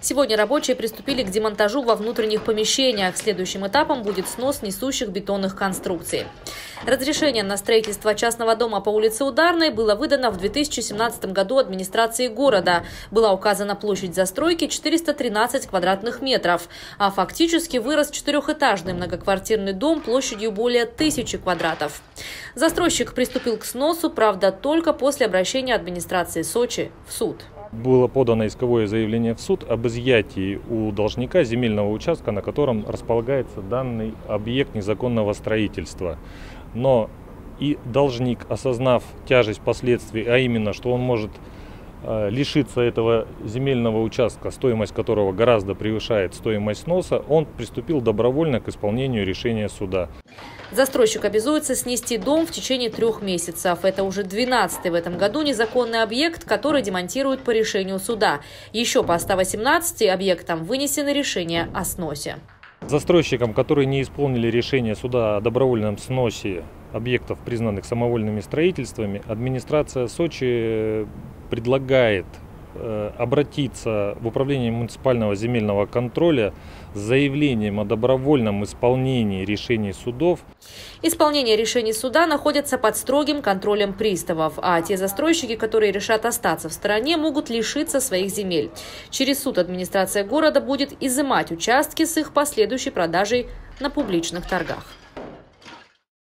Сегодня рабочие приступили к демонтажу во внутренних помещениях. Следующим этапом будет снос несущих бетонных конструкций. Разрешение на строительство частного дома по улице Ударной было выдано в 2017 году администрации города. Была указана площадь застройки 413 квадратных метров, а фактически вырос четырехэтажный многоквартирный дом площадью более 1000 квадратов. Застройщик приступил к сносу, правда, только после обращения администрации Сочи в суд. Было подано исковое заявление в суд об изъятии у должника земельного участка, на котором располагается данный объект незаконного строительства. Но и должник, осознав тяжесть последствий, а именно, что он может лишиться этого земельного участка, стоимость которого гораздо превышает стоимость сноса, он приступил добровольно к исполнению решения суда. Застройщик обязуется снести дом в течение 3 месяцев. Это уже 12-й в этом году незаконный объект, который демонтируют по решению суда. Еще по 118 объектам вынесены решения о сносе. Застройщикам, которые не исполнили решение суда о добровольном сносе объектов, признанных самовольными строительствами, администрация Сочи предлагает обратиться в Управление муниципального земельного контроля с заявлением о добровольном исполнении решений судов. Исполнение решений суда находится под строгим контролем приставов, а те застройщики, которые решат остаться в стороне, могут лишиться своих земель. Через суд администрация города будет изымать участки с их последующей продажей на публичных торгах.